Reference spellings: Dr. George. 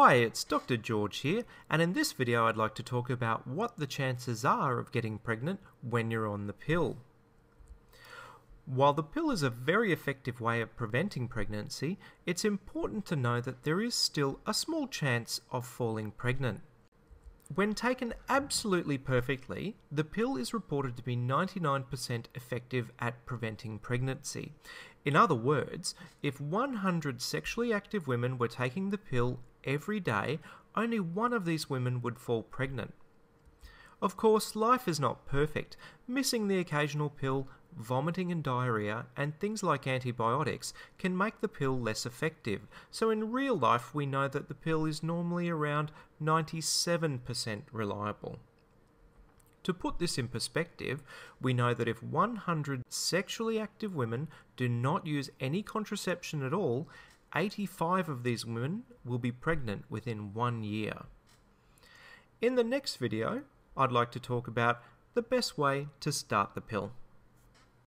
Hi, it's Dr. George here, and in this video I'd like to talk about what the chances are of getting pregnant when you're on the pill. While the pill is a very effective way of preventing pregnancy, it's important to know that there is still a small chance of falling pregnant. When taken absolutely perfectly, the pill is reported to be 99% effective at preventing pregnancy. In other words, if 100 sexually active women were taking the pill every day, only one of these women would fall pregnant. Of course, life is not perfect. Missing the occasional pill, vomiting and diarrhea, and things like antibiotics can make the pill less effective. So in real life, we know that the pill is normally around 97% reliable. To put this in perspective, we know that if 100 sexually active women do not use any contraception at all, 85 of these women will be pregnant within 1 year. In the next video, I'd like to talk about the best way to start the pill.